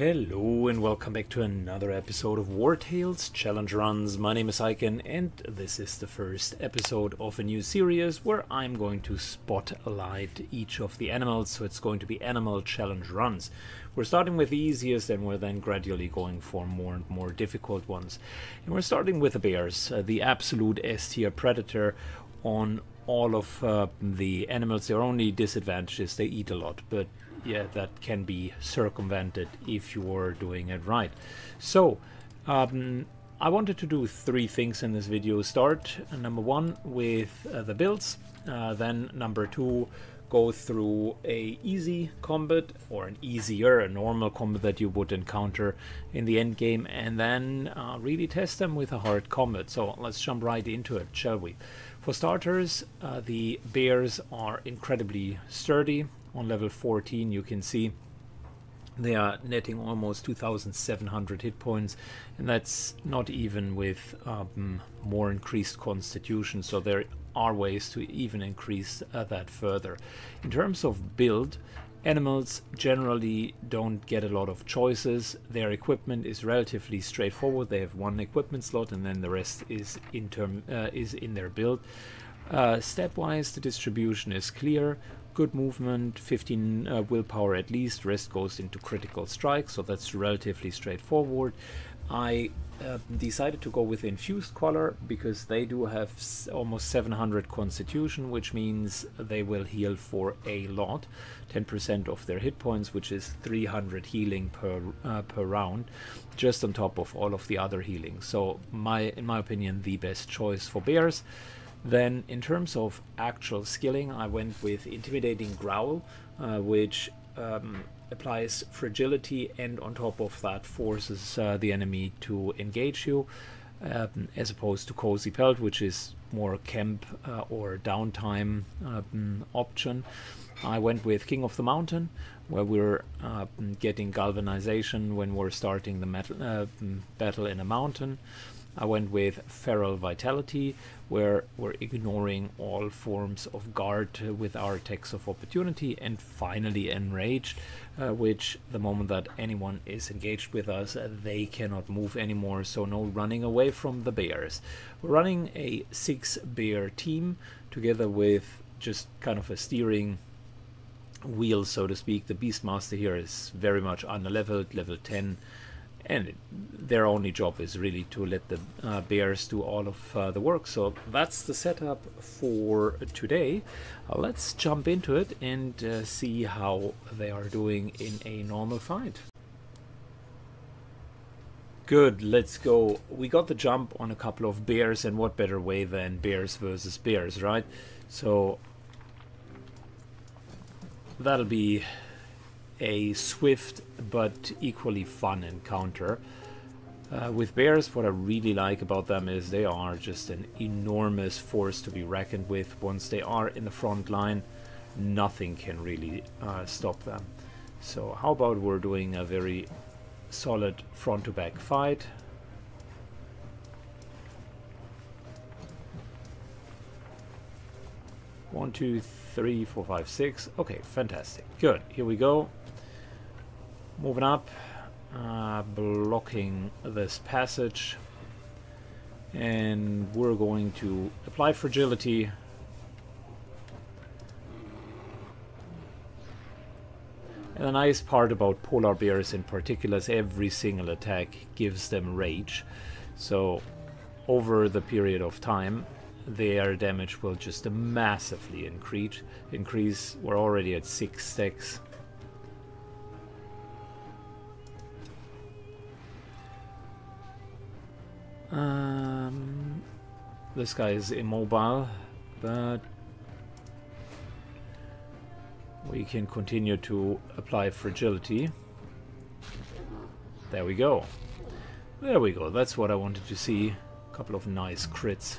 Hello and welcome back to another episode of War Tales Challenge Runs. My name is Aiken and this is the first episode of a new series where I'm going to spotlight each of the animals, so it's going to be Animal Challenge Runs. We're starting with the easiest and we're then gradually going for more and more difficult ones. And we're starting with the bears, the absolute S-tier predator on all of the animals. Their only disadvantage is they eat a lot, but yeah, that can be circumvented if you're doing it right. So I wanted to do three things in this video. Start number one with the builds, then number two go through a easy combat, or an easier, a normal combat that you would encounter in the end game, and then really test them with a hard combat. So let's jump right into it, shall we? For starters, the bears are incredibly sturdy. On level 14 you can see they are netting almost 2,700 hit points, and that's not even with more increased constitution, so there are ways to even increase that further. In terms of build, animals generally don't get a lot of choices. Their equipment is relatively straightforward. They have one equipment slot and then the rest is in their build. Stepwise the distribution is clear. Good movement, 15 willpower at least, rest goes into critical strike, so that's relatively straightforward. I decided to go with infused color because they do have almost 700 constitution, which means they will heal for a lot, 10% of their hit points, which is 300 healing per round, just on top of all of the other healing. So in my opinion, the best choice for bears. Then in terms of actual skilling, I went with Intimidating Growl, which applies fragility and on top of that forces the enemy to engage you, as opposed to Cozy Pelt, which is more camp or downtime option. I went with King of the Mountain, where we're getting galvanization when we're starting the battle in a mountain. I went with Feral Vitality, where we're ignoring all forms of guard with our attacks of opportunity. And finally Enraged, which the moment that anyone is engaged with us, they cannot move anymore, so no running away from the bears. We're running a 6-bear team together with just kind of a steering wheel, so to speak. The Beastmaster here is very much underleveled, level 10. And their only job is really to let the bears do all of the work. So that's the setup for today. Let's jump into it and see how they are doing in a normal fight. Good, let's go. We got the jump on a couple of bears, and what better way than bears versus bears, right? So that'll be a swift but equally fun encounter. With bears, what I really like about them is they are just an enormous force to be reckoned with. Once they are in the front line, nothing can really stop them. So how about we're doing a very solid front to back fight. One, two, three, four, five, six. Okay, fantastic. Good, here we go. Moving up, blocking this passage, and we're going to apply fragility. And the nice part about polar bears in particular is every single attack gives them rage, so over the period of time their damage will just massively increase. We're already at 6 stacks. This guy is immobile, but we can continue to apply fragility. There we go. There we go. That's what I wanted to see. A couple of nice crits.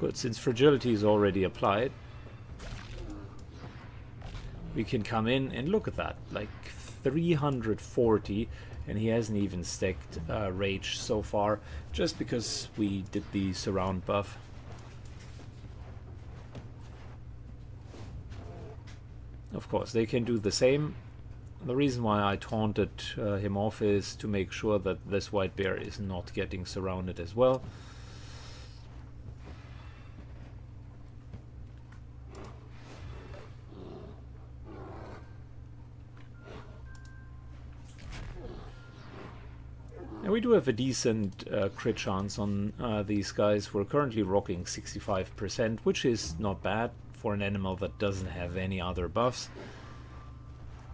Good, since fragility is already applied, we can come in and look at that. Like 340, and he hasn't even stacked rage so far, just because we did the surround buff. Of course, they can do the same. The reason why I taunted him off is to make sure that this white bear is not getting surrounded as well. And we do have a decent crit chance on these guys. We're currently rocking 65%, which is not bad for an animal that doesn't have any other buffs.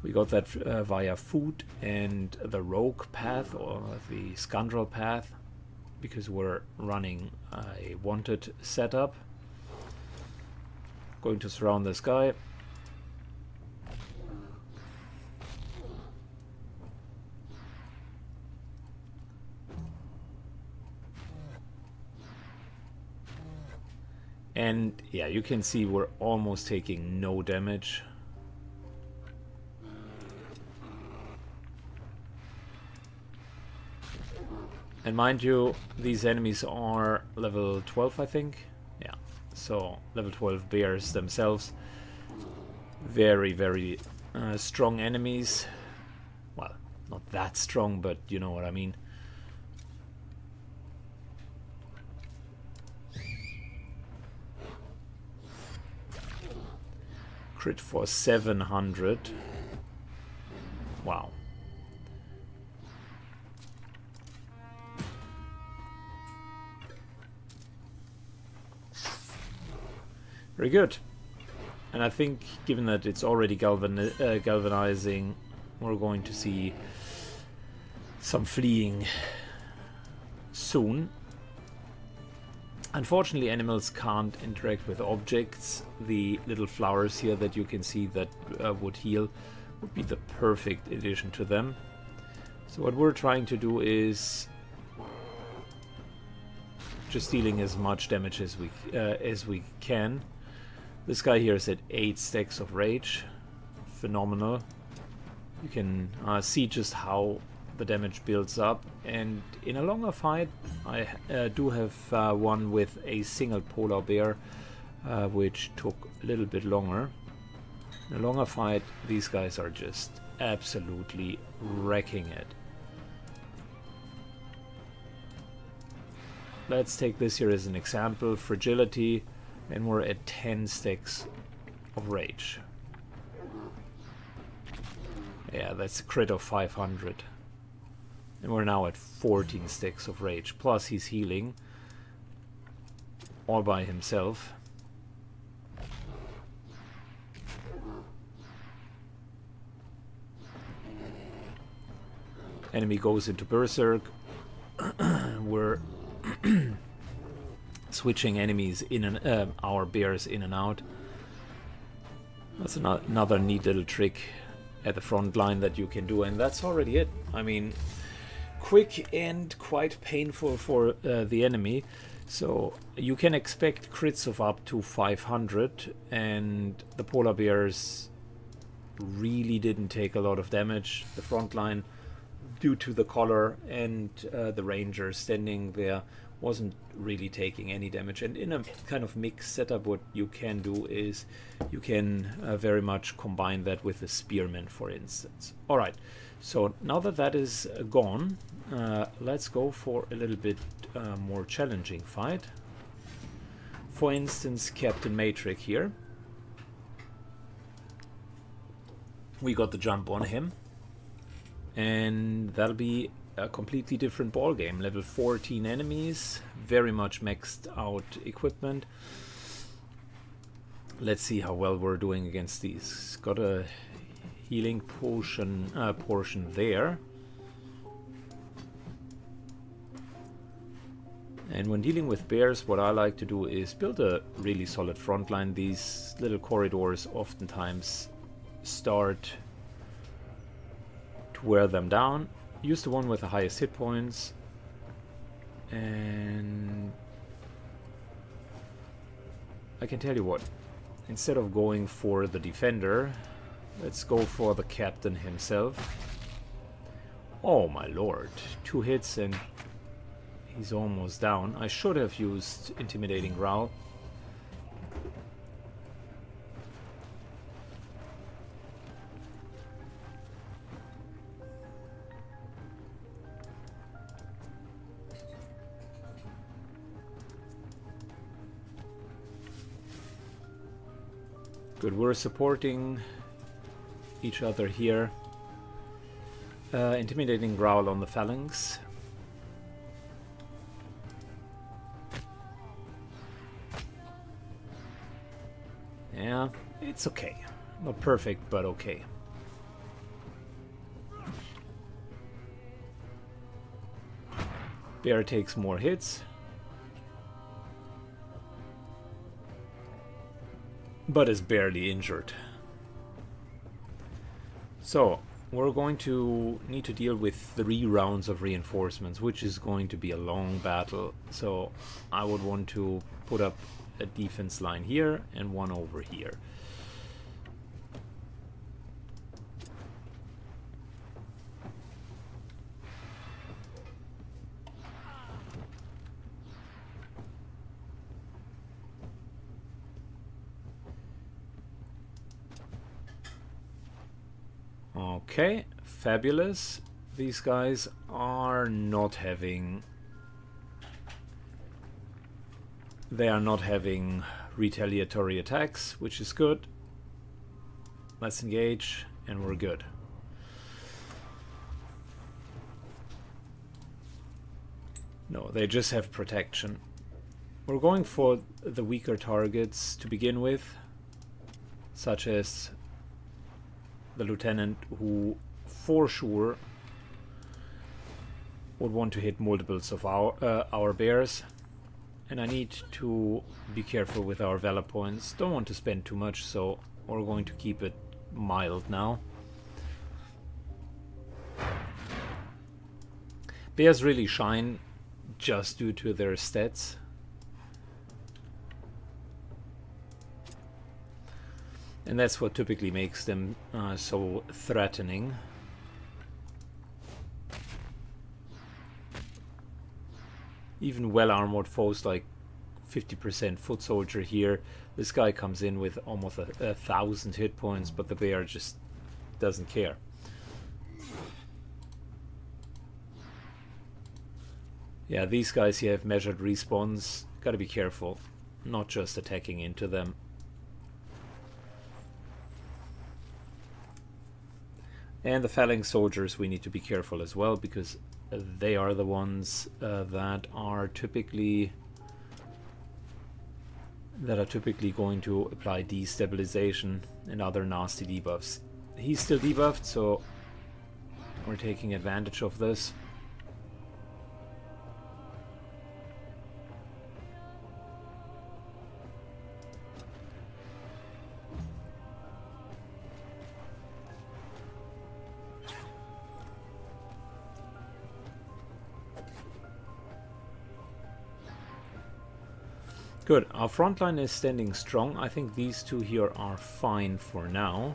We got that via food and the rogue path, or the scoundrel path, because we're running a wanted setup. Going to surround this guy. And yeah, you can see we're almost taking no damage. And mind you, these enemies are level 12, I think. Yeah, so level 12 bears themselves. Very, very strong enemies. Well, not that strong, but you know what I mean. Crit for 700. Wow. Very good. And I think, given that it's already galvanizing, we're going to see some fleeing soon. Unfortunately, animals can't interact with objects. The little flowers here that you can see that would heal would be the perfect addition to them. So what we're trying to do is just dealing as much damage as we can. This guy here is at 8 stacks of rage. Phenomenal. You can see just how the damage builds up, and in a longer fight I do have one with a single polar bear, which took a little bit longer. In a longer fight these guys are just absolutely wrecking it. Let's take this here as an example, fragility, and we're at 10 stacks of rage. Yeah, that's a crit of 500. And we're now at 14 sticks of rage, plus he's healing all by himself. Enemy goes into berserk. We're switching enemies in and our bears in and out. That's another neat little trick at the front line that you can do, and that's already it. I mean, quick and quite painful for the enemy, so you can expect crits of up to 500, and the polar bears really didn't take a lot of damage. The front line, due to the collar and the ranger standing there, wasn't really taking any damage. And in a kind of mixed setup, what you can do is you can very much combine that with a spearman, for instance. All right, so now that that is gone, let's go for a little bit more challenging fight. For instance, Captain Matrix here. We got the jump on him, and that'll be a completely different ball game. Level 14 enemies, very much maxed out equipment. Let's see how well we're doing against these. Got a healing potion portion there, and when dealing with bears, what I like to do is build a really solid front line. These little corridors oftentimes start to wear them down. Use the one with the highest hit points, and I can tell you what, instead of going for the defender, let's go for the captain himself. Oh my lord, 2 hits and he's almost down. I should have used Intimidating Growl. Good, we're supporting each other here. Intimidating Growl on the phalanx. Yeah, it's okay. Not perfect, but okay. Bear takes more hits. But is barely injured. So, we're going to need to deal with 3 rounds of reinforcements, which is going to be a long battle. So, I would want to put up a defense line here and one over here. Okay, fabulous. These guys are not having... They are not having retaliatory attacks, which is good. Let's engage, and we're good. No, they just have protection. We're going for the weaker targets to begin with, such as the lieutenant, who for sure would want to hit multiples of our bears, and I need to be careful with our valor points. Don't want to spend too much, so we're going to keep it mild now. Bears really shine just due to their stats. And that's what typically makes them so threatening. Even well-armored foes, like 50% foot soldier here. This guy comes in with almost 1,000 hit points, but the bear just doesn't care. Yeah, these guys here have measured respawns. Gotta be careful, not just attacking into them. And the Phalanx soldiers, we need to be careful as well, because they are the ones that are typically going to apply destabilization and other nasty debuffs. He's still debuffed, so we're taking advantage of this. Good, our front line is standing strong. I think these two here are fine for now.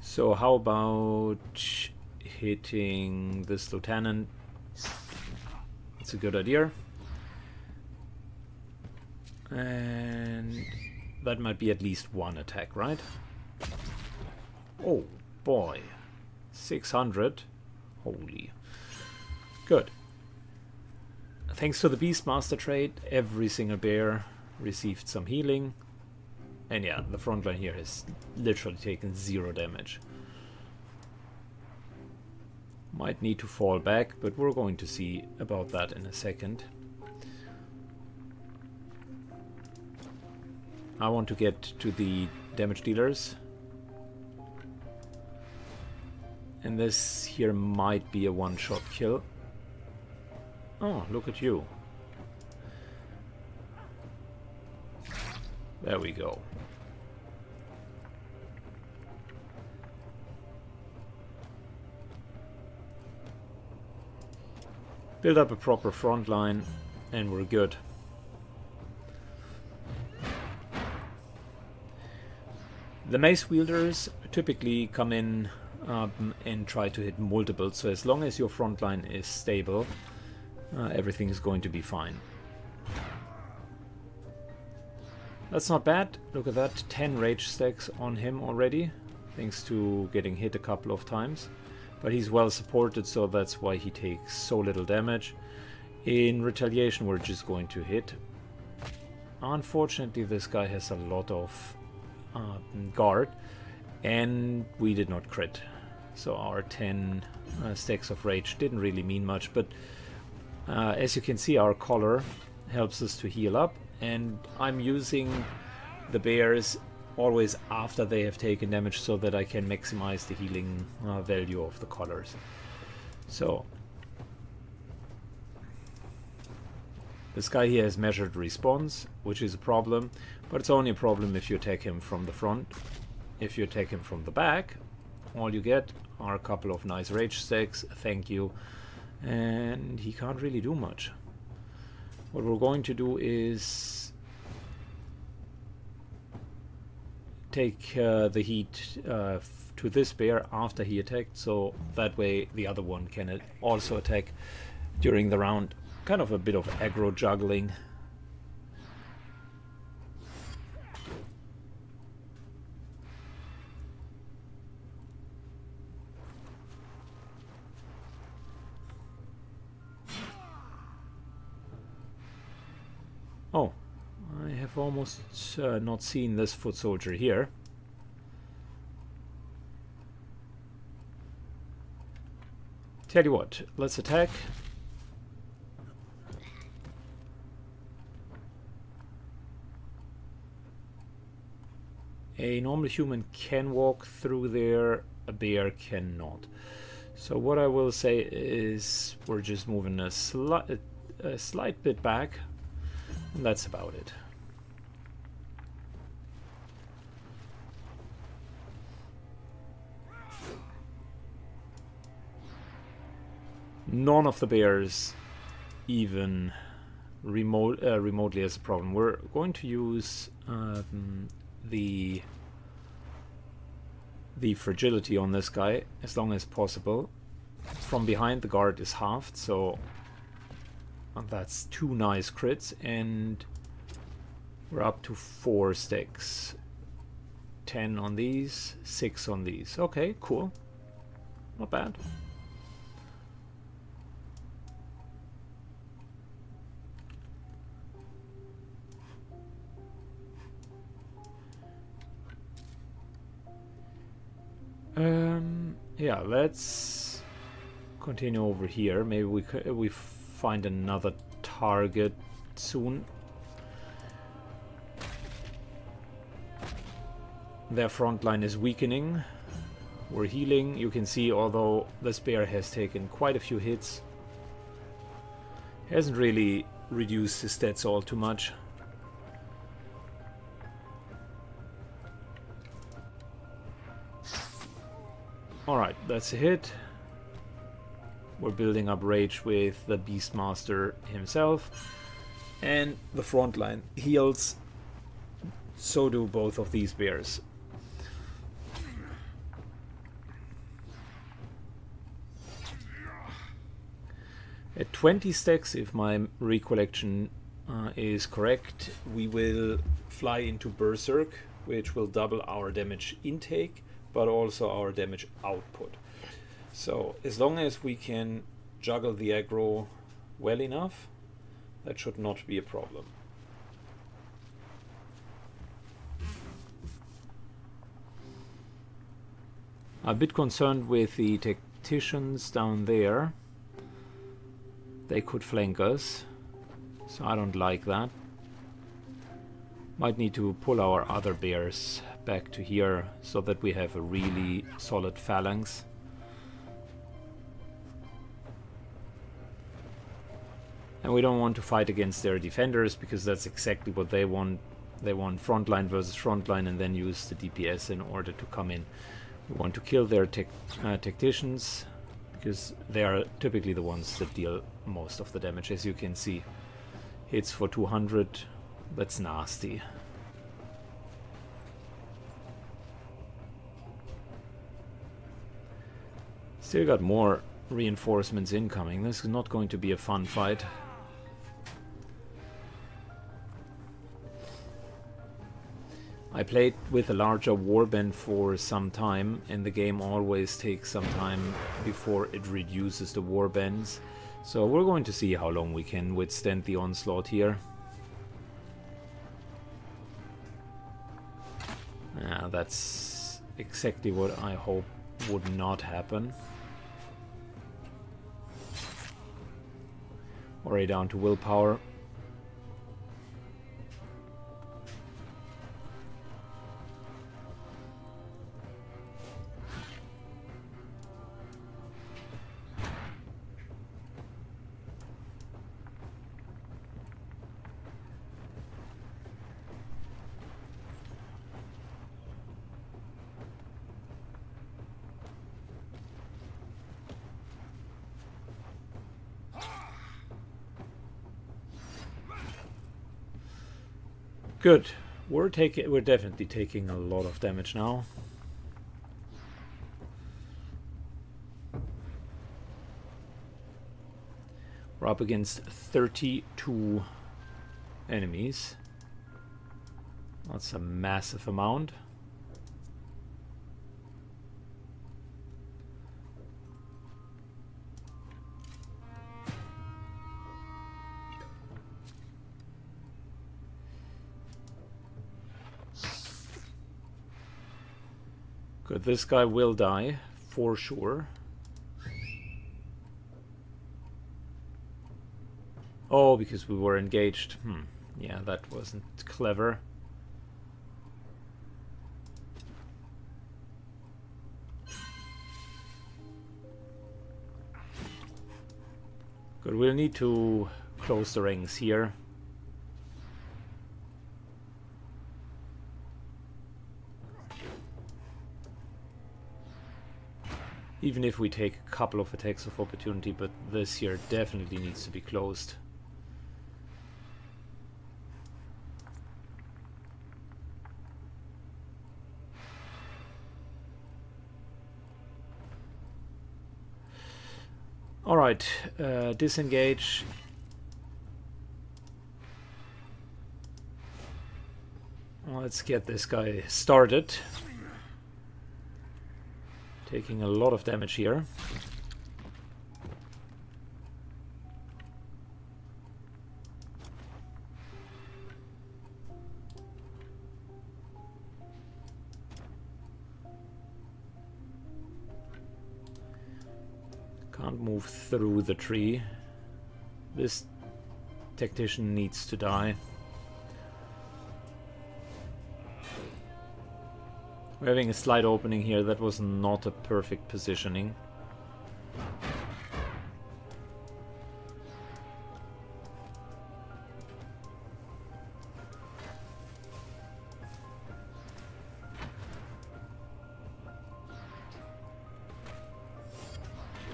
So how about hitting this lieutenant? It's a good idea. And... that might be at least one attack, right? Oh boy, 600. Holy. Good. Thanks to the Beastmaster trade, every single bear received some healing. And yeah, the front line here has literally taken 0 damage. Might need to fall back, but we're going to see about that in a second. I want to get to the damage dealers. And this here might be a one-shot kill. Oh, look at you. There we go. Build up a proper front line, and we're good. The mace wielders typically come in and try to hit multiples, so as long as your front line is stable, everything is going to be fine. That's not bad. Look at that, 10 rage stacks on him already. thanks to getting hit a couple of times. But he's well supported, so that's why he takes so little damage. In retaliation, we're just going to hit. Unfortunately, this guy has a lot of guard, and we did not crit. So our 10 stacks of rage didn't really mean much, but as you can see, our collar helps us to heal up, and I'm using the bears always after they have taken damage so that I can maximize the healing value of the collars. So this guy here has measured response, which is a problem, but it's only a problem if you attack him from the front. If you attack him from the back, all you get are a couple of nice rage stacks, thank you, and he can't really do much. What we're going to do is take the heat to this bear after he attacked, so that way the other one can also attack during the round. Kind of a bit of aggro juggling. Oh, I have almost not seen this foot soldier here. Tell you what, let's attack. A normal human can walk through there, a bear cannot. So what I will say is we're just moving a slight bit back. And that's about it. None of the bears even remotely is a problem. We're going to use the fragility on this guy as long as possible. From behind, the guard is halved, so that's two nice crits, and we're up to 4 sticks. 10 on these, 6 on these. Okay, cool. Not bad. Yeah, let's continue over here. Maybe we find another target soon. Their front line is weakening. We're healing. You can see, although this bear has taken quite a few hits, hasn't really reduced his stats all too much. Alright, that's a hit. We're building up rage with the Beastmaster himself, and the front line heals, so do both of these bears. At 20 stacks, if my recollection is correct, we will fly into Berserk, which will double our damage intake but also our damage output. So as long as we can juggle the aggro well enough, that should not be a problem. I'm a bit concerned with the tacticians down there. They could flank us, so I don't like that. Might need to pull our other bears back to here so that we have a really solid phalanx. And we don't want to fight against their defenders, because that's exactly what they want. They want frontline versus frontline and then use the DPS in order to come in. We want to kill their tacticians, because they are typically the ones that deal most of the damage. As you can see, hits for 200, that's nasty. Still got more reinforcements incoming. This is not going to be a fun fight. I I played with a larger warband for some time, and the game always takes some time before it reduces the warbands, so we're going to see how long we can withstand the onslaught here. Yeah, that's exactly what I hope would not happen. Already down to willpower. Good. We're definitely taking a lot of damage now. We're up against 32 enemies. That's a massive amount. Good, this guy will die, for sure. Oh, because we were engaged. Yeah, that wasn't clever. Good, we'll need to close the ranks here. Even if we take a couple of attacks of opportunity, but this here definitely needs to be closed. Alright, disengage. Let's get this guy started. Taking a lot of damage here. Can't move through the tree. This tactician needs to die. We're having a slight opening here. That was not a perfect positioning.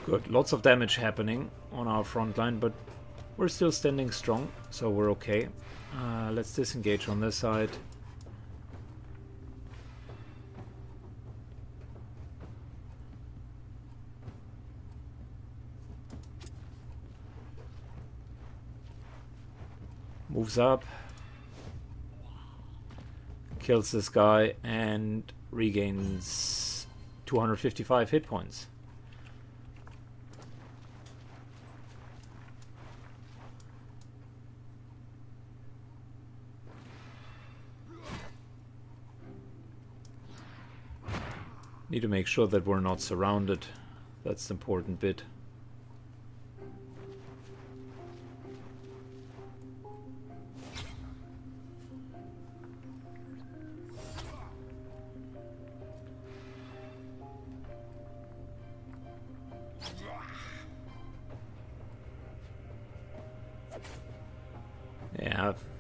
Good, lots of damage happening on our front line, but we're still standing strong, so we're okay. Let's disengage on this side. Moves up, kills this guy, and regains 255 hit points. Need to make sure that we're not surrounded. That's the important bit.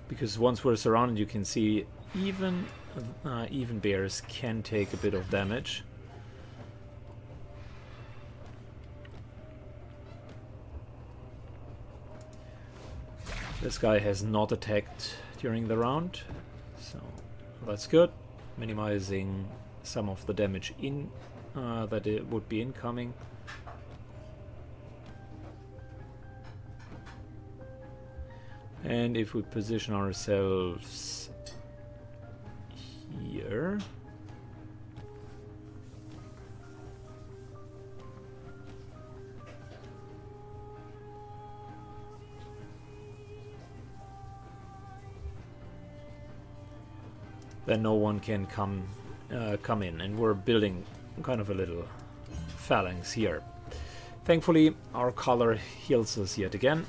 Because once we're surrounded, you can see even bears can take a bit of damage. This guy has not attacked during the round, so that's good, minimizing some of the damage in that it would be incoming. And if we position ourselves here. Then no one can come in, and we're building kind of a little phalanx here. Thankfully, our color heals us yet again.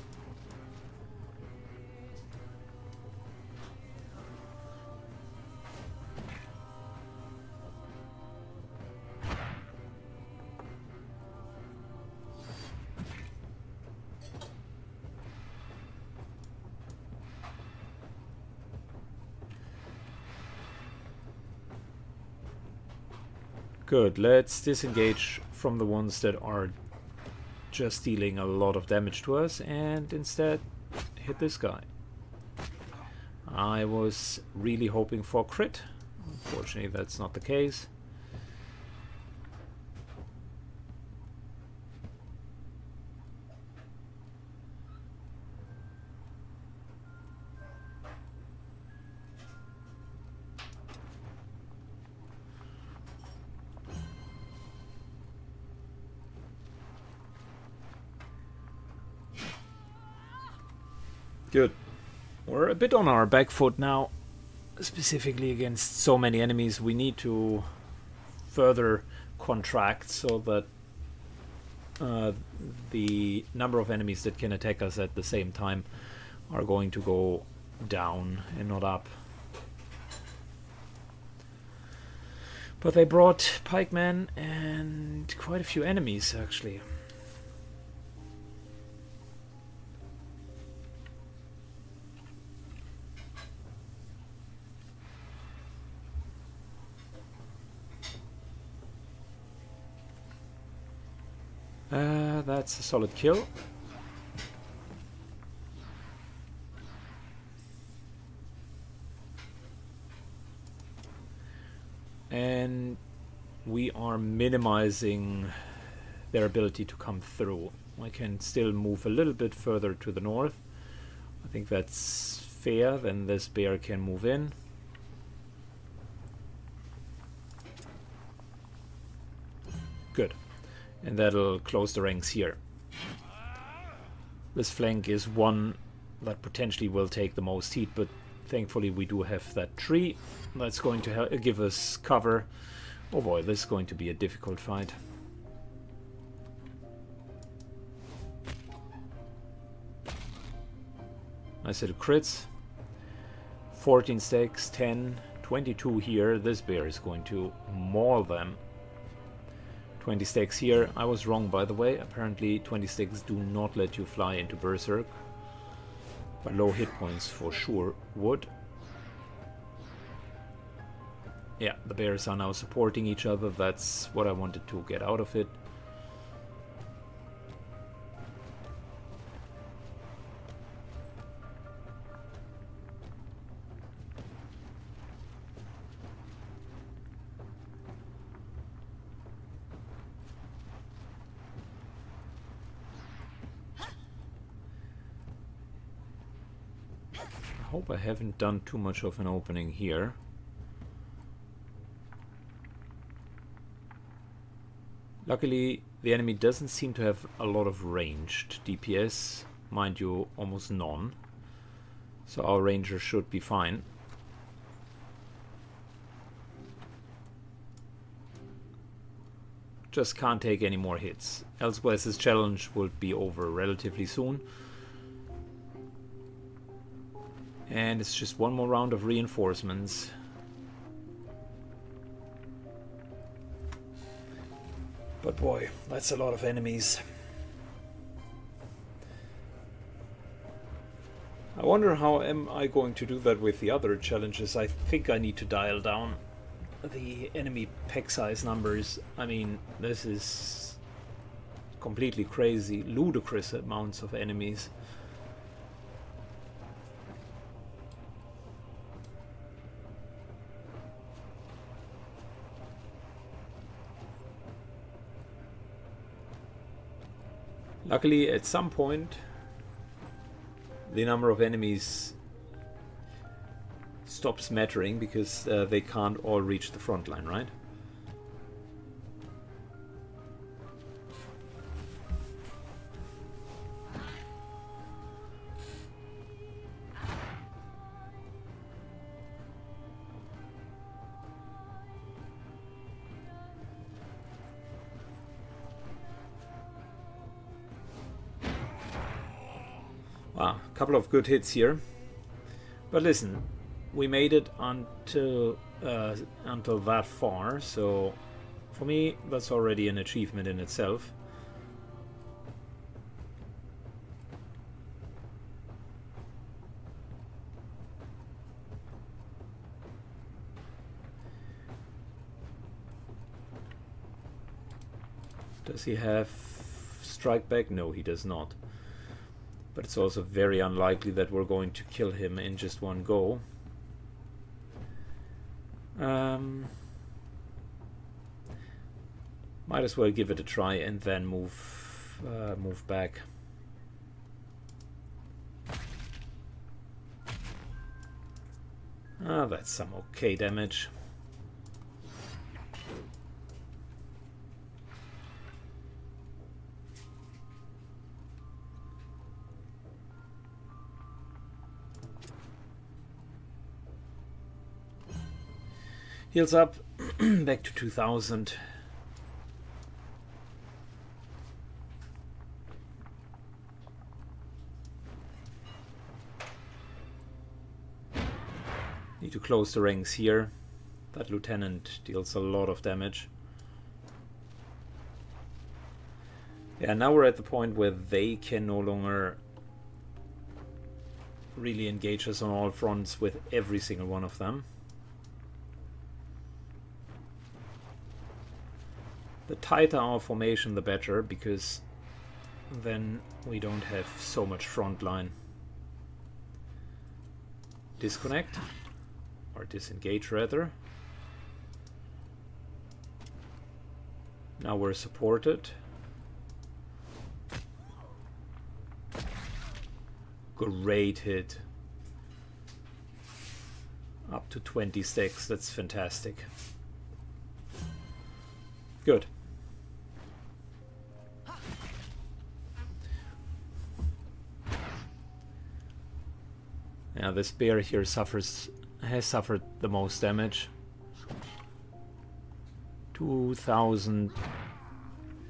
Good, let's disengage from the ones that are just dealing a lot of damage to us and instead hit this guy. I was really hoping for crit. Unfortunately, that's not the case. Good. We're a bit on our back foot now, specifically against so many enemies. We need to further contract so that the number of enemies that can attack us at the same time are going to go down and not up. But they brought pikemen and quite a few enemies actually. That's a solid kill. And we are minimizing their ability to come through. I can still move a little bit further to the north. I think that's fair. Then this bear can move in. Good. And that'll close the ranks here. This flank is one that potentially will take the most heat, but thankfully we do have that tree. That's going to give us cover. Oh boy, this is going to be a difficult fight. Nice little crits. 14 stacks, 10, 22 here. This bear is going to maul them. 20 stakes here. I was wrong, by the way. Apparently 20 stakes do not let you fly into Berserk, but low hit points for sure would. Yeah, the bears are now supporting each other. That's what I wanted to get out of it. I haven't done too much of an opening here. Luckily, the enemy doesn't seem to have a lot of ranged DPS, mind you, almost none. So our ranger should be fine. Just can't take any more hits, elsewise this challenge will be over relatively soon. And it's just one more round of reinforcements. But boy, that's a lot of enemies. I wonder how am I going to do that with the other challenges. I think I need to dial down the enemy pack size numbers. I mean, this is completely crazy, ludicrous amounts of enemies. Luckily, at some point, the number of enemies stop smattering because they can't all reach the front line, right? Wow, a couple of good hits here. But listen, we made it until that far, so for me that's already an achievement in itself. Does he have strike back? No, he does not. But it's also very unlikely that we're going to kill him in just one go. Might as well give it a try and then move back. Ah, that's some okay damage. Heals up, back to 2000. Need to close the ranks here. That lieutenant deals a lot of damage. Yeah, now we're at the point where they can no longer really engage us on all fronts with every single one of them. The tighter our formation, the better, because then we don't have so much front line. Disconnect, or disengage rather. Now we're supported. Great hit. Up to 26, that's fantastic. Good. Yeah, this bear here has suffered the most damage. 2000.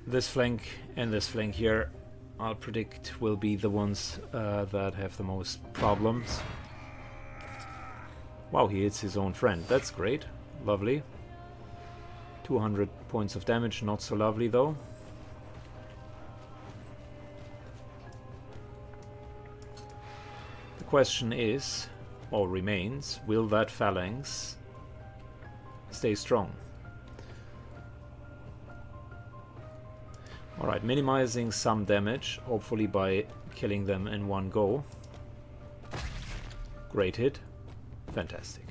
This flank here, I'll predict, will be the ones that have the most problems. Wow, he hits his own friend. That's great. Lovely. 200 points of damage, not so lovely though. The question is, or remains, will that phalanx stay strong? Alright, minimizing some damage, hopefully by killing them in one go. Great hit. Fantastic.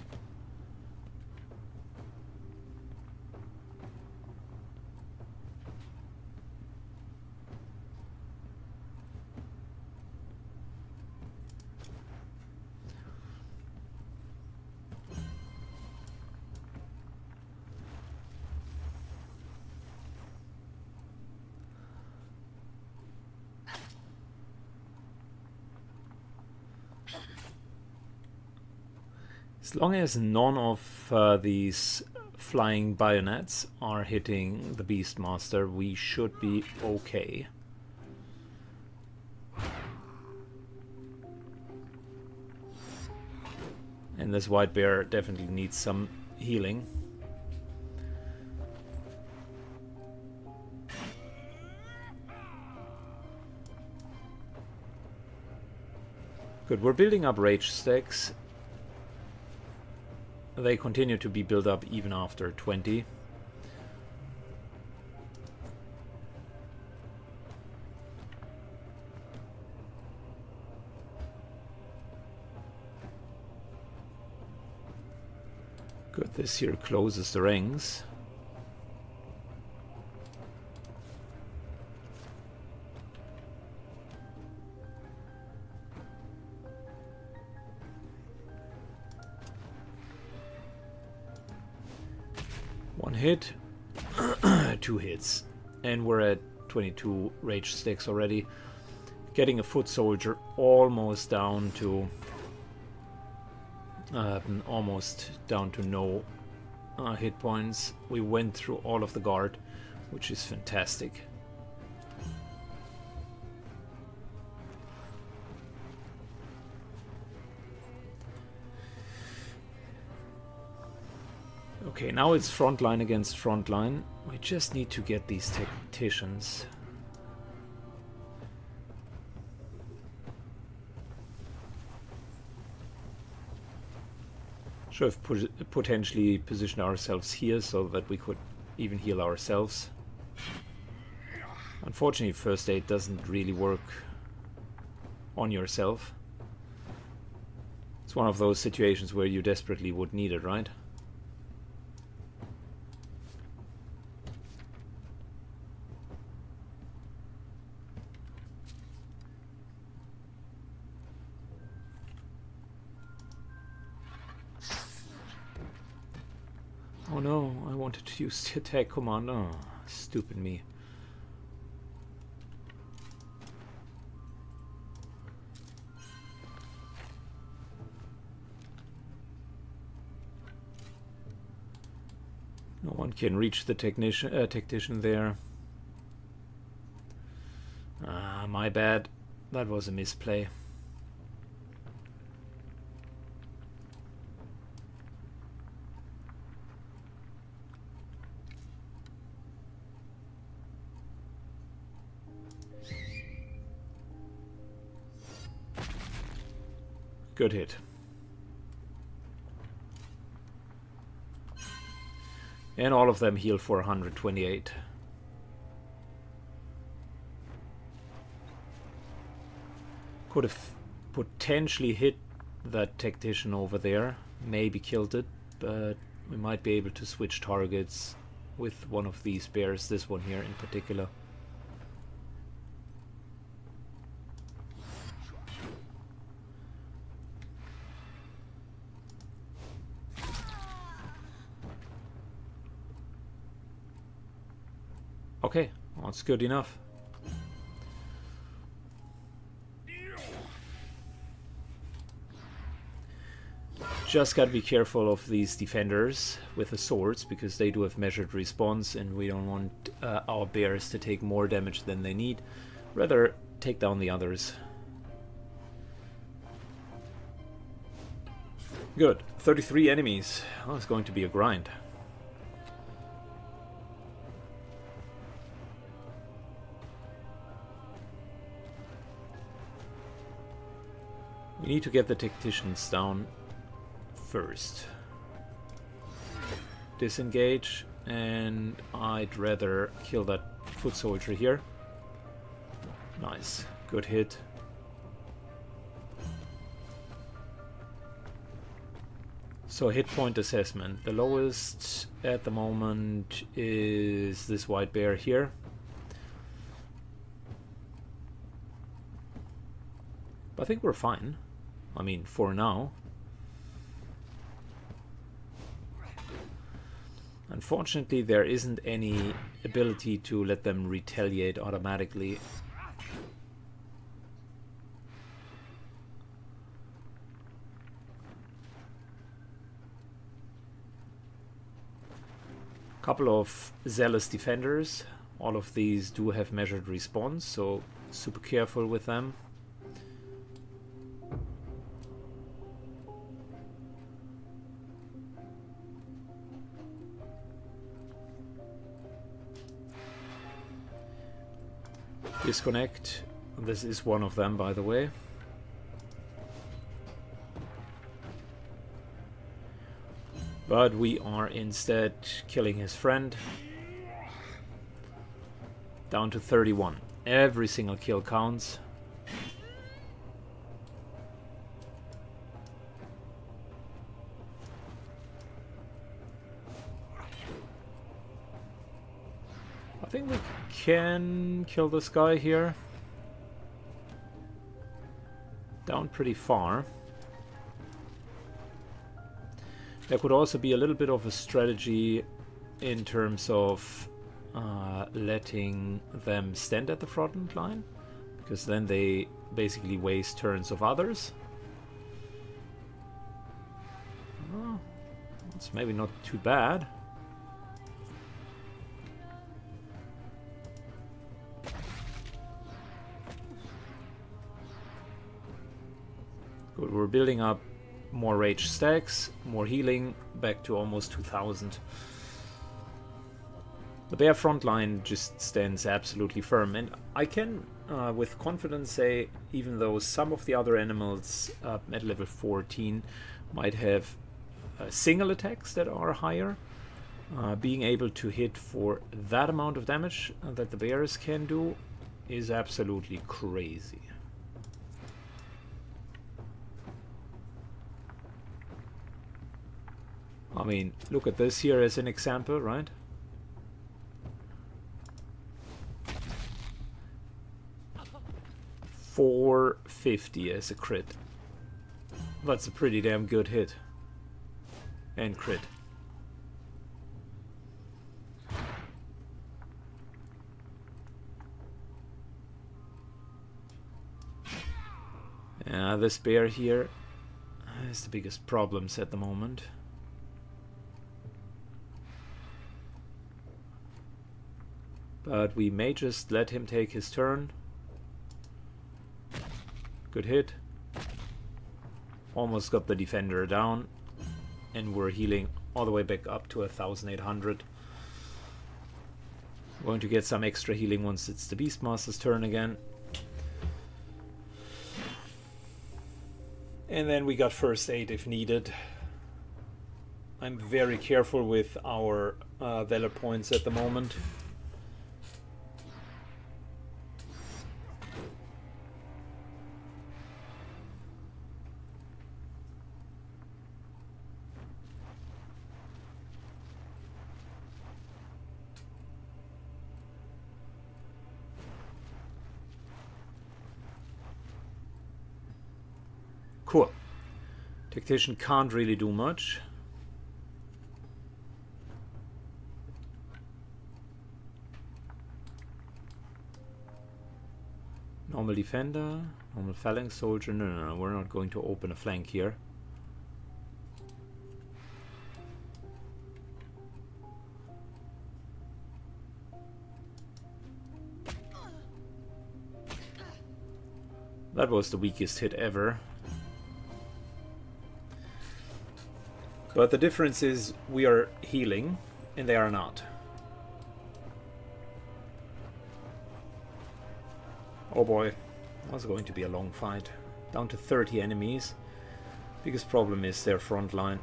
As long as none of these flying bayonets are hitting the Beastmaster, we should be okay. And this white bear definitely needs some healing. Good, we're building up rage stacks. They continue to be built up even after 20. Good, this here closes the ranks. hit. 2 hits. And we're at 22 rage sticks already. Getting a foot soldier almost down to... almost down to no hit points. We went through all of the guard, which is fantastic. Okay, now it's frontline against frontline. We just need to get these tacticians. Should have potentially positioned ourselves here so that we could even heal ourselves. Unfortunately, first aid doesn't really work on yourself. It's one of those situations where you desperately would need it, right? Oh no, I wanted to use the attack command. Oh, stupid me. No one can reach the tactician there. Ah, my bad. That was a misplay. Good hit. And all of them heal for 128. Could have potentially hit that tactician over there, maybe killed it, but we might be able to switch targets with one of these bears, this one here in particular. Okay, well, that's good enough. Just gotta be careful of these defenders with the swords, because they do have measured response, and we don't want our bears to take more damage than they need. Rather, take down the others. Good, 33 enemies. Well, it's going to be a grind. We need to get the tacticians down first. Disengage, and I'd rather kill that foot soldier here. Nice, good hit. So hit point assessment. The lowest at the moment is this white bear here. But I think we're fine. I mean, for now. Unfortunately, there isn't any ability to let them retaliate automatically. Couple of zealous defenders. All of these do have measured response, so super careful with them. Disconnect. This is one of them, by the way. But we are instead killing his friend. Down to 31. Every single kill counts. I think we can kill this guy here. Down pretty far. There could also be a little bit of a strategy in terms of letting them stand at the front line, because then they basically waste turns of others. Oh, that's maybe not too bad. Good, we're building up more rage stacks, more healing, back to almost 2,000. But their front line just stands absolutely firm, and I can with confidence say, even though some of the other animals at level 14 might have single attacks that are higher, being able to hit for that amount of damage that the bears can do is absolutely crazy. I mean, look at this here as an example, right? $450 as a crit. That's a pretty damn good hit. And crit. Yeah, this bear here has the biggest problems at the moment. But we may just let him take his turn. Good hit. Almost got the defender down, and we're healing all the way back up to 1,800. We're going to get some extra healing once it's the Beastmaster's turn again. And then we got first aid if needed. I'm very careful with our valor points at the moment. Cool. Tactician can't really do much. Normal defender, normal phalanx soldier. No, we're not going to open a flank here. That was the weakest hit ever. But the difference is we are healing, and they are not. Oh boy, that's going to be a long fight. Down to 30 enemies. Biggest problem is their front line.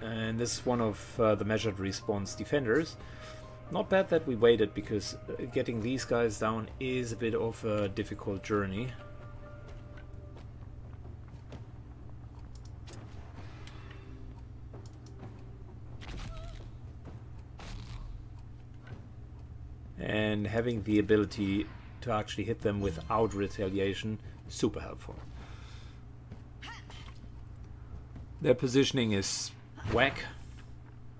And this is one of the measured response defenders. Not bad that we waited, because getting these guys down is a bit of a difficult journey. And having the ability to actually hit them without retaliation, super helpful. Their positioning is whack.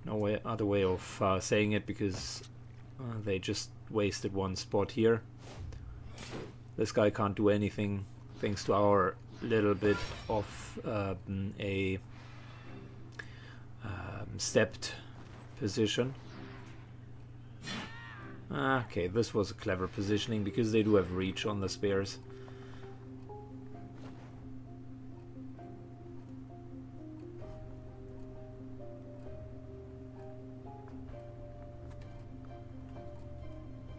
No way, other way of saying it, because they just wasted one spot here. This guy can't do anything thanks to our little bit of stepped position. Okay, this was a clever positioning, because they do have reach on the spears.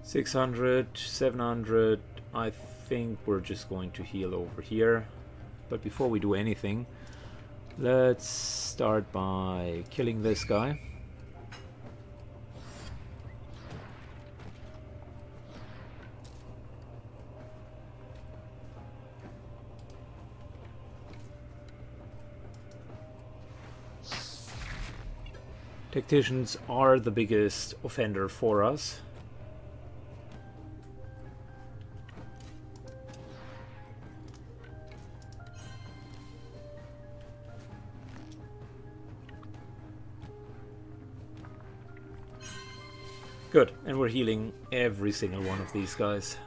$600, $700, I think we're just going to heal over here. But before we do anything, let's start by killing this guy. Tacticians are the biggest offender for us. Good, and we're healing every single one of these guys.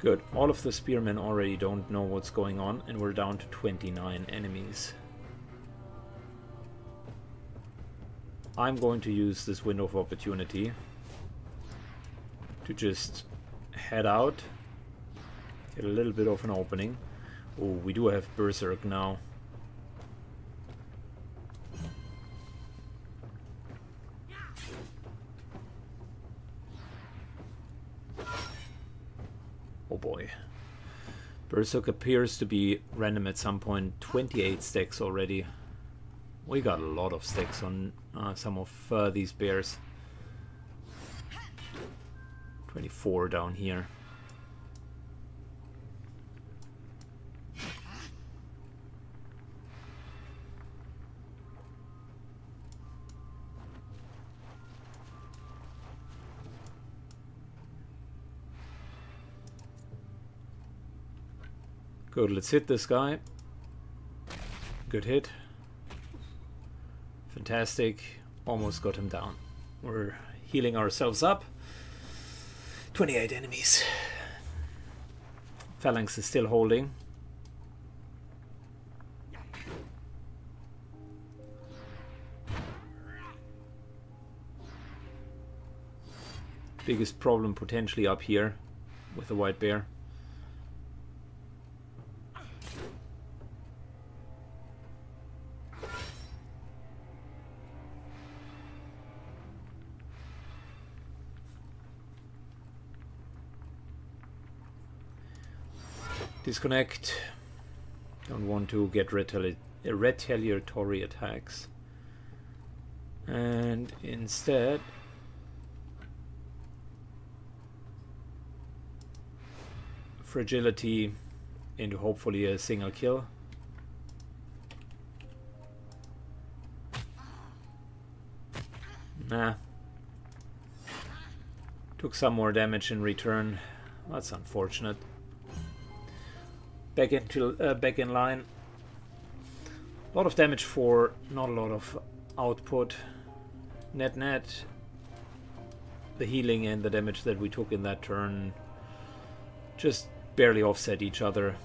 Good, all of the spearmen already don't know what's going on, and we're down to 29 enemies. I'm going to use this window of opportunity to just head out, get a little bit of an opening. Oh, we do have Berserk now. Berserk appears to be random at some point. 28 stacks already. We got a lot of stacks on some of these bears. 24 down here. Good, let's hit this guy. Good hit. Fantastic. Almost got him down. We're healing ourselves up. 28 enemies. Phalanx is still holding. Biggest problem potentially up here with the white bear. Disconnect. Don't want to get retaliatory attacks. And instead, fragility into hopefully a single kill. Nah. Took some more damage in return. That's unfortunate. Back in line. A lot of damage for not a lot of output. Net, the healing and the damage that we took in that turn just barely offset each other.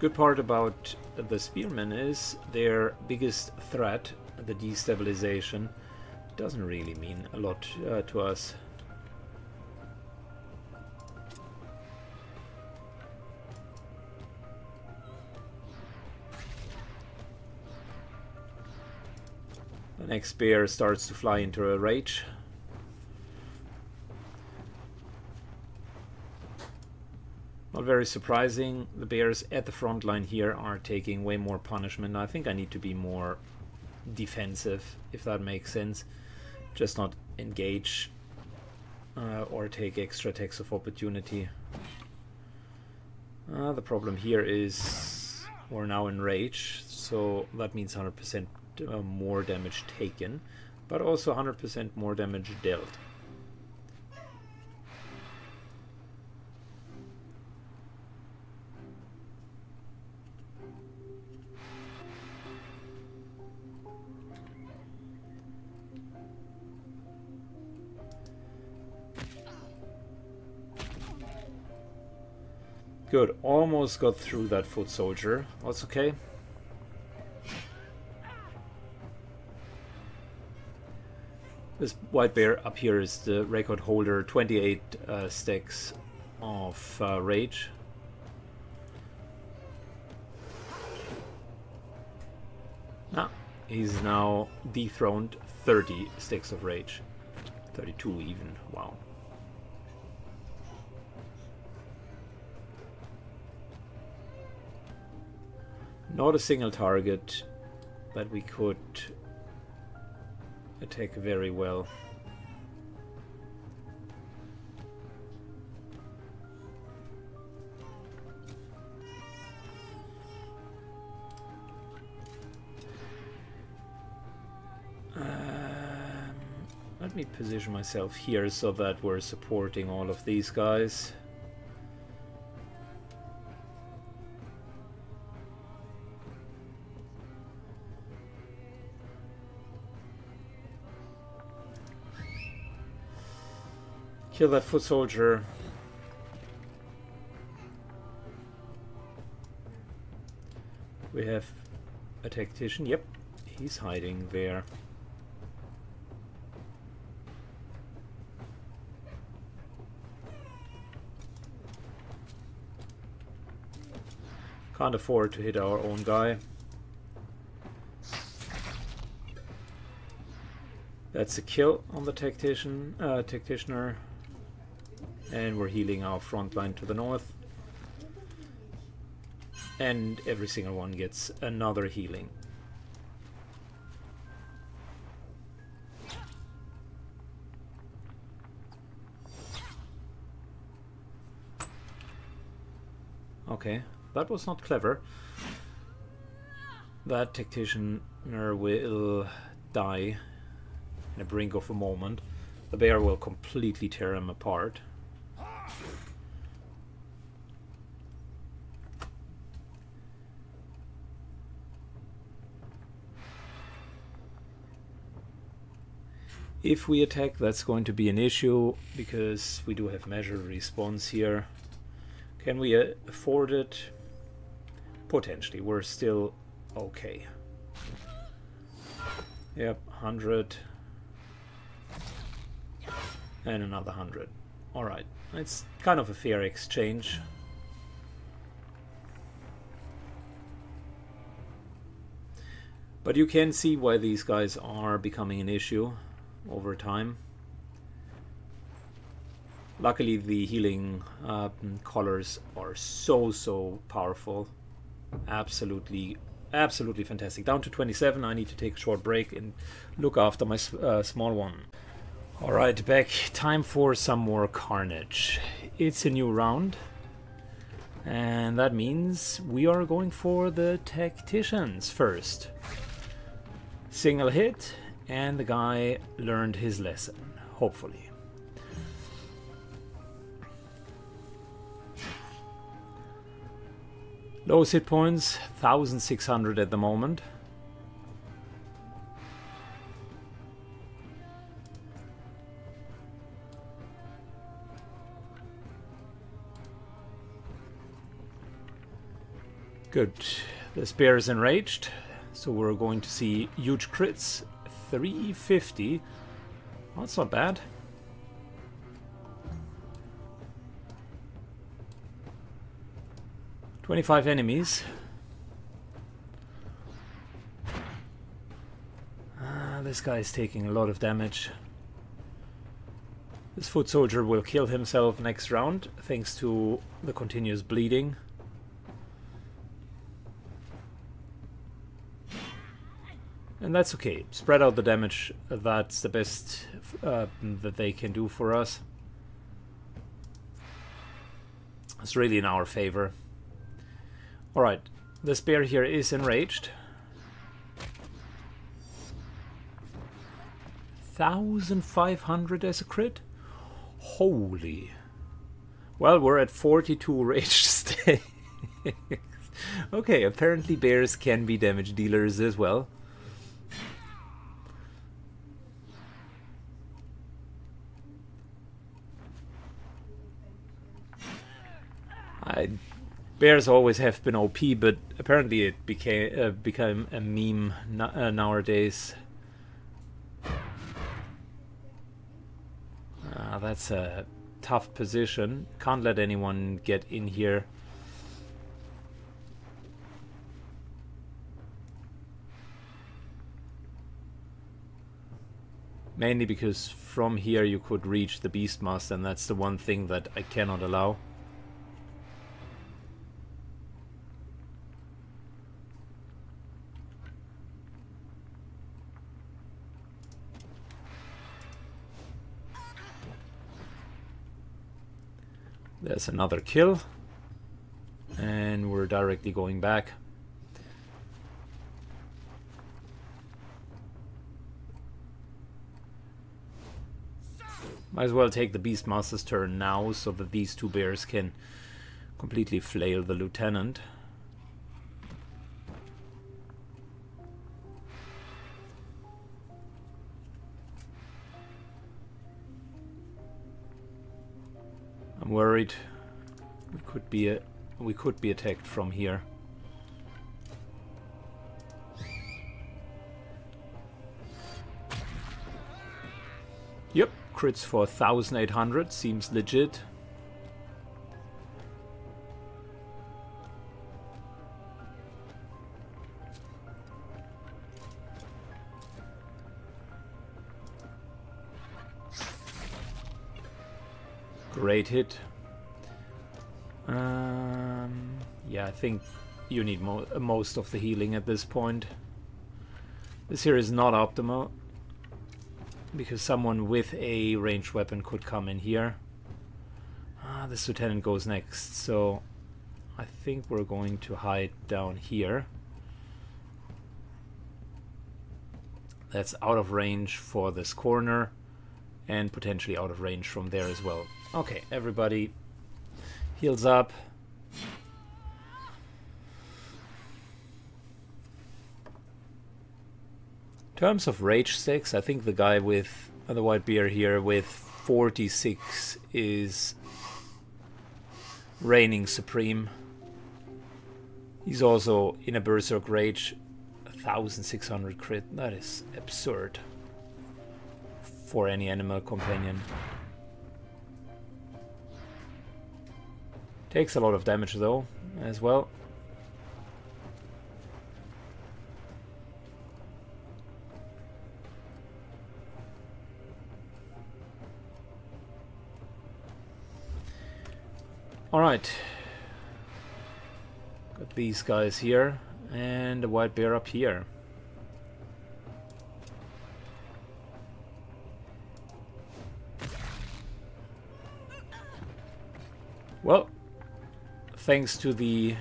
Good part about the spearmen is their biggest threat, the destabilization, doesn't really mean a lot to us. Next bear starts to fly into a rage. Not very surprising, the bears at the front line here are taking way more punishment. I think I need to be more defensive, if that makes sense. Just not engage or take extra attacks of opportunity. The problem here is we're now in rage, so that means 100% more damage taken, but also 100% more damage dealt. Good, almost got through that foot soldier. That's okay. This white bear up here is the record holder, 28 stacks of rage. Ah, he's now dethroned, 30 stacks of rage, 32 even, wow. Not a single target that we could attack very well. Let me position myself here so that we're supporting all of these guys. Kill that foot soldier. We have a tactician. Yep, he's hiding there. Can't afford to hit our own guy. That's a kill on the tacticianer. And we're healing our front line to the north. And every single one gets another healing. Okay, that was not clever. That tacticianer will die in the brink of a moment. The bear will completely tear him apart. If we attack, that's going to be an issue because we do have measured response here. Can we afford it? Potentially. We're still okay. Yep, 100. And another 100. Alright, it's kind of a fair exchange. But you can see why these guys are becoming an issue over time. Luckily the healing collars are so powerful. Absolutely fantastic. Down to 27. I need to take a short break and look after my small one. Alright, back. Time for some more carnage. It's a new round and that means we are going for the tacticians first. Single hit. And the guy learned his lesson, hopefully. Lowest hit points, 1,600 at the moment. Good. The spear is enraged, so we're going to see huge crits. 350. That's not bad. Twenty-five enemies. This guy is taking a lot of damage. This foot soldier will kill himself next round thanks to the continuous bleeding. And that's okay. Spread out the damage. That's the best that they can do for us. It's really in our favor. Alright. The spear here is enraged. 1,500 as a crit? Holy. Well, we're at 42 rage stakes. Okay, apparently bears can be damage dealers as well. Bears always have been OP, but apparently it became a meme nowadays. That's a tough position. Can't let anyone get in here. Mainly because from here you could reach the Beastmaster, and that's the one thing that I cannot allow. There's another kill, and we're directly going back. Might as well take the Beastmaster's turn now so that these two bears can completely flail the lieutenant. I'm worried we could be attacked from here. Yep, crits for 1,800 seems legit. Great hit. Yeah, I think you need most of the healing at this point. This here is not optimal, because someone with a ranged weapon could come in here. This lieutenant goes next, so I think we're going to hide down here. That's out of range for this corner, and potentially out of range from there as well. Okay, everybody heals up. In terms of rage sticks, I think the guy with the white beard here with 46 is reigning supreme. He's also in a berserk rage, 1,600 crit. That is absurd for any animal companion. Takes a lot of damage though, as well. Alright, got these guys here and the white bear up here. Well, thanks to the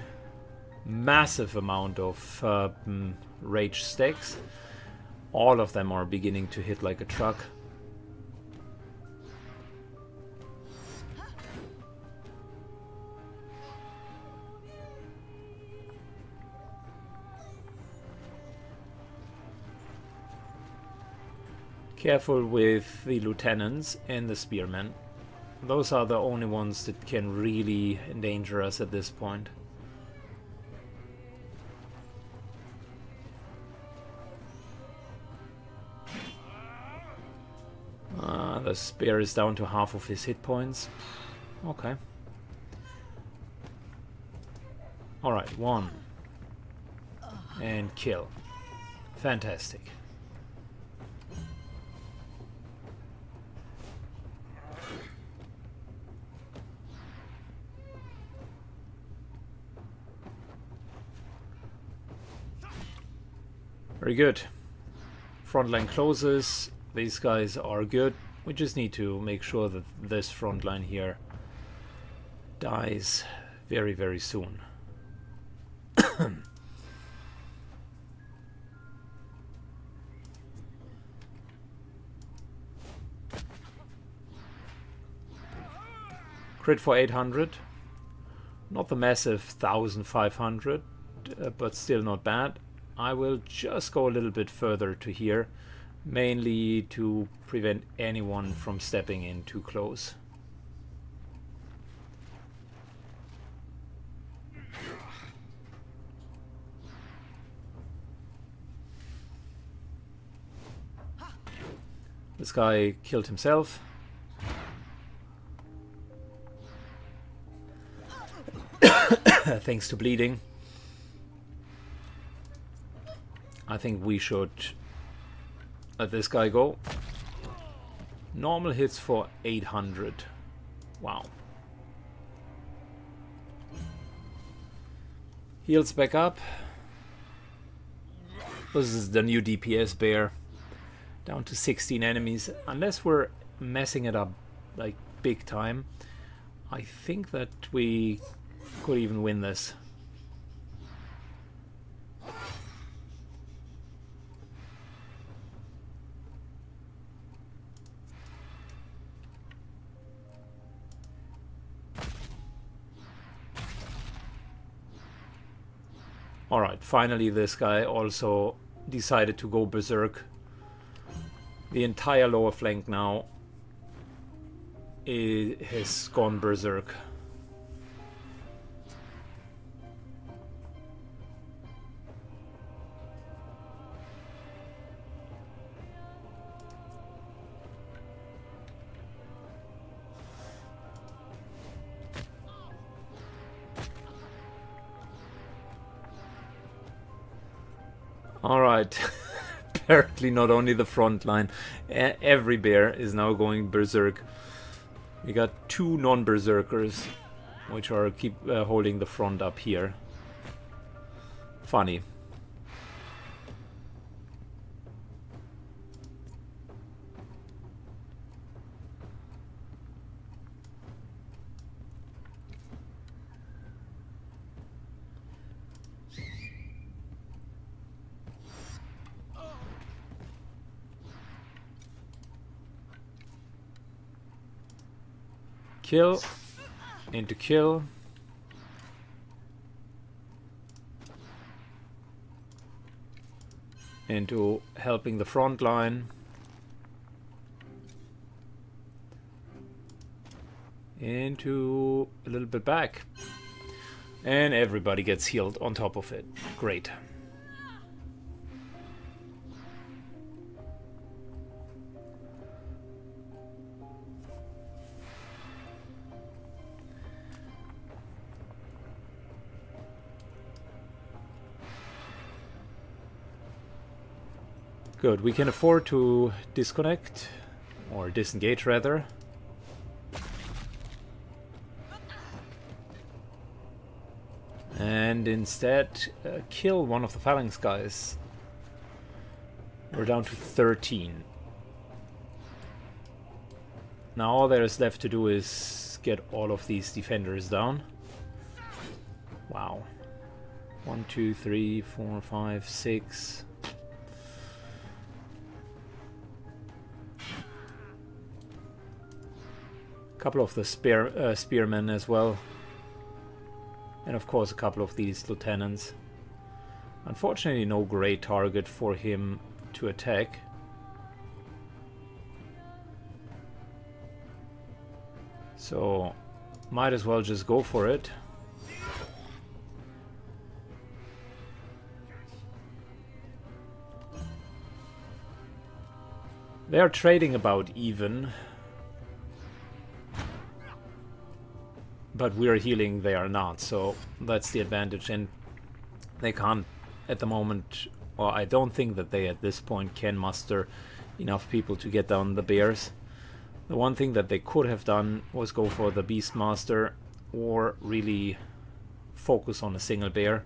massive amount of rage stacks, all of them are beginning to hit like a truck. Careful with the lieutenants and the spearmen. Those are the only ones that can really endanger us at this point. The spear is down to half of his hit points. Okay. Alright, one. And kill. Fantastic. Very good. Frontline closes. These guys are good. We just need to make sure that this frontline here dies very, very soon. Crit for 800. Not the massive 1,500, but still not bad. I will just go a little bit further to here, mainly to prevent anyone from stepping in too close. This guy killed himself. Thanks to bleeding. I think we should let this guy go. Normal hits for 800. Wow. Heals back up. This is the new DPS bear. Down to 16 enemies. Unless we're messing it up like big time, I think that we could even win this. Alright, finally this guy also decided to go berserk. The entire lower flank now has gone berserk. Alright, apparently not only the front line, every bear is now going berserk. We got two non-berserkers, which are keep holding the front up here. Funny. Kill, and to kill. And to helping the front line. And to a little bit back. And everybody gets healed on top of it. Great. Good, we can afford to disconnect, or disengage rather. And instead kill one of the phalanx guys. We're down to 13. Now all there is left to do is get all of these defenders down. Wow. 1, 2, 3, 4, 5, 6... couple of the spearmen as well, and of course a couple of these lieutenants. Unfortunately no great target for him to attack. So might as well just go for it. They are trading about even. But we're healing, they are not, so that's the advantage. And they can't at the moment, or I don't think that they at this point can muster enough people to get down the bears. The one thing that they could have done was go for the Beastmaster or really focus on a single bear.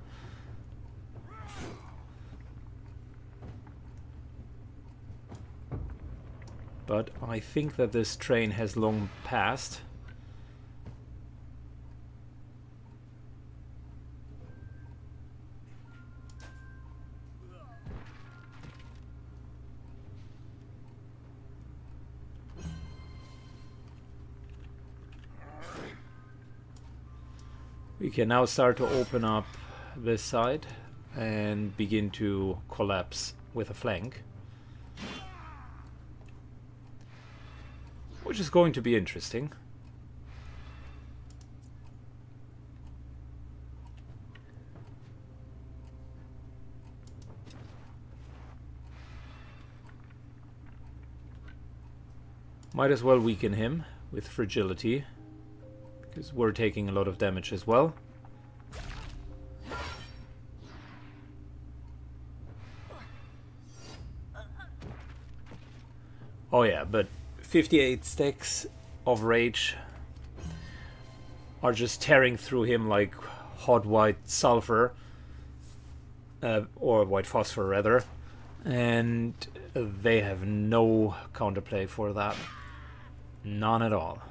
But I think that this train has long passed. We can now start to open up this side and begin to collapse with a flank, which is going to be interesting. Might as well weaken him with fragility, because we're taking a lot of damage as well. Oh yeah, but 58 stacks of rage are just tearing through him like hot white sulfur, or white phosphor rather, and they have no counterplay for that. None at all.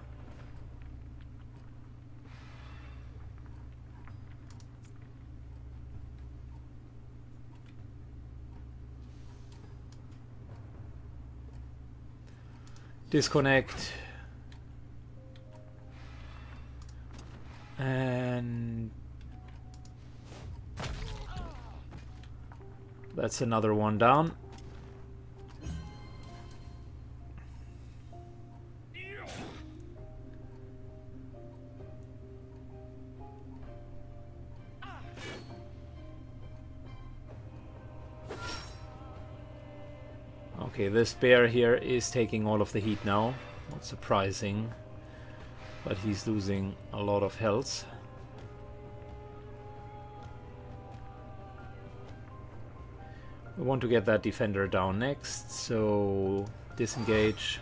Disconnect and That's another one down. Okay, this bear here is taking all of the heat now. Not surprising, but he's losing a lot of health. We want to get that defender down next, so disengage.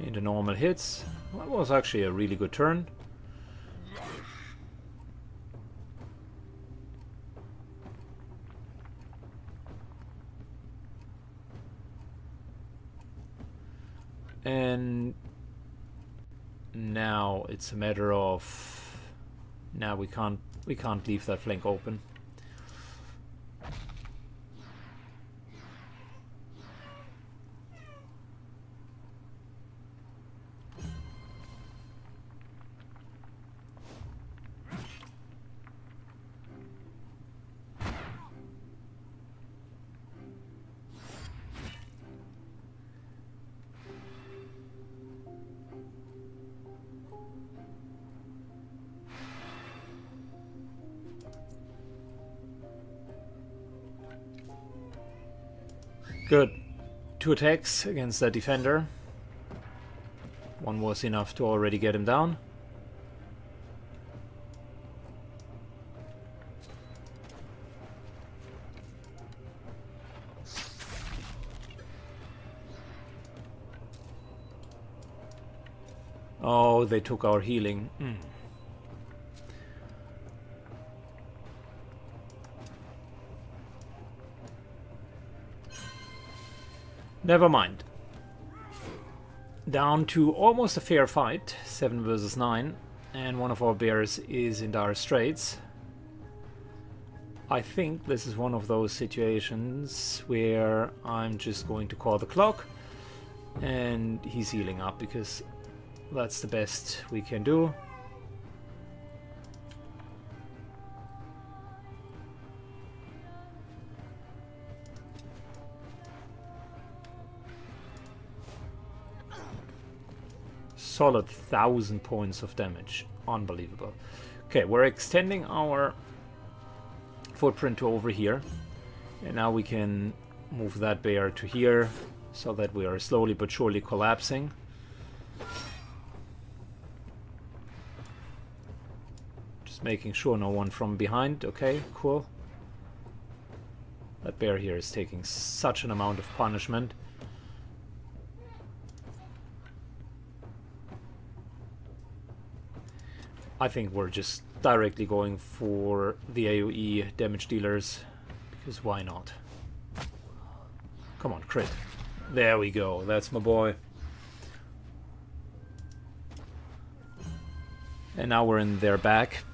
Into normal hits. That was actually a really good turn. And now it's a matter of, now we can't leave that flank open. Good. 2 attacks against that defender. One was enough to already get him down. Oh, they took our healing. Never mind. Down to almost a fair fight, 7 versus 9, and one of our bears is in dire straits. I think this is one of those situations where I'm just going to call the clock, and he's healing up because that's the best we can do. Solid 1,000 points of damage. Unbelievable. Okay, we're extending our footprint to over here, and now we can move that bear to here so that we are slowly but surely collapsing. Just making sure no one from behind. Okay, cool. That bear here is taking such an amount of punishment. I think we're just directly going for the AoE damage dealers, because why not? Come on, crit. There we go, that's my boy. And now we're in their back.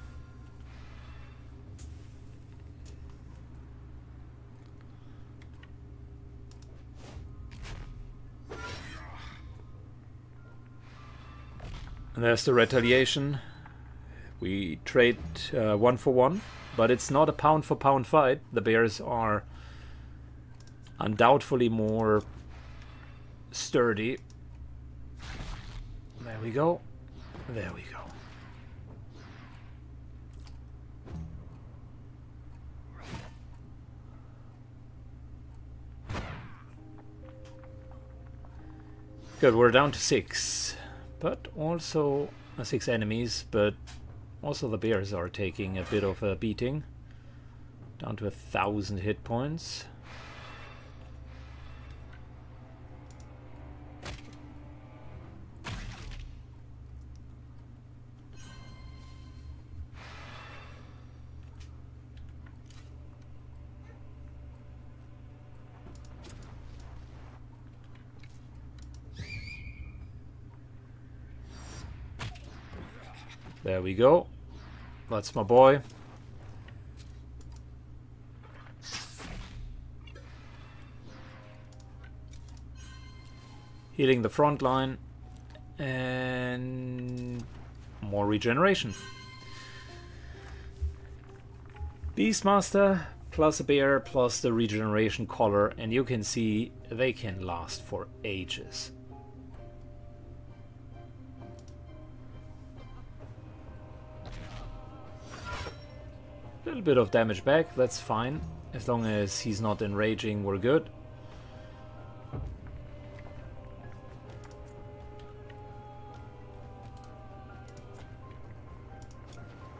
And there's the retaliation. We trade 1 for 1, but it's not a pound for pound fight. The bears are undoubtedly more sturdy. There we go. There we go. Good, we're down to 6, but also 6 enemies, but also the bears are taking a bit of a beating, down to 1,000 hit points. There we go. That's my boy. Healing the front line. And more regeneration. Beastmaster plus a bear plus the regeneration collar, and you can see they can last for ages. A little bit of damage back, that's fine. As long as he's not enraging, we're good.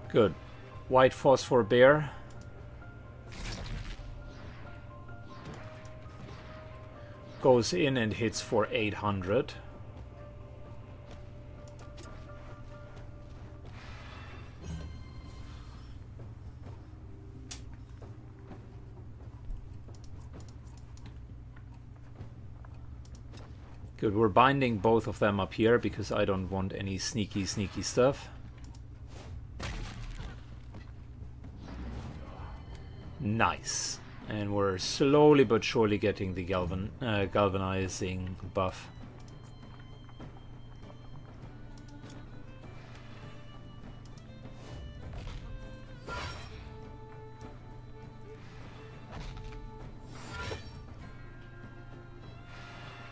Good. White phosphor bear. Goes in and hits for 800. Good, we're binding both of them up here because I don't want any sneaky stuff. Nice. And we're slowly but surely getting the galvanizing buff.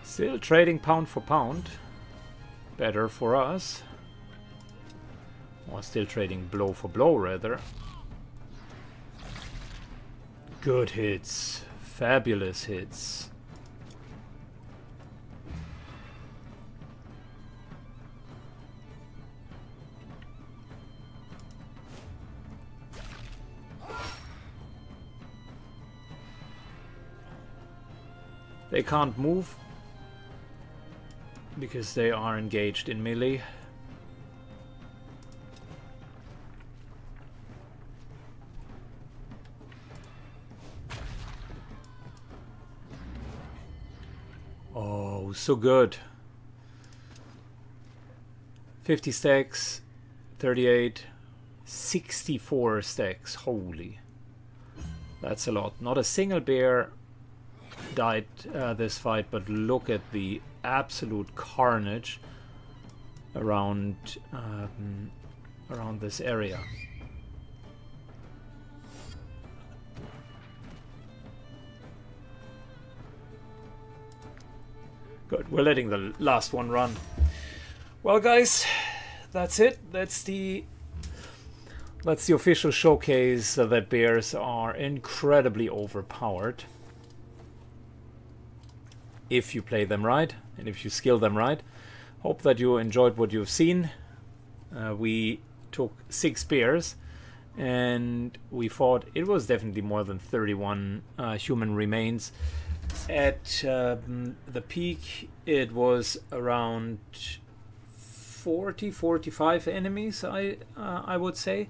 Still trading pound for pound. Better for us. Or still trading blow for blow, rather. Good hits. Fabulous hits. They can't move because they are engaged in melee. So good. 50 stacks, 38, 64 stacks. Holy. That's a lot. Not a single bear died this fight, but look at the absolute carnage around this area. Good, we're letting the last one run. Well, guys, that's it. That's the official showcase that bears are incredibly overpowered if you play them right and if you skill them right. Hope that you enjoyed what you've seen. We took 6 bears and we fought. It was definitely more than 31 human remains. At the peak, it was around 40-45 enemies, I would say.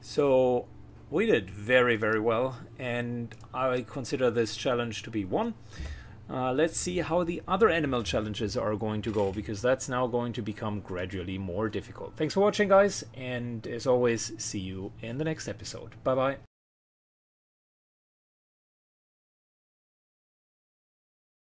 So we did very, very well, and I consider this challenge to be won. Let's see how the other animal challenges are going to go, because that's now going to become gradually more difficult. Thanks for watching, guys, and as always, see you in the next episode. Bye-bye.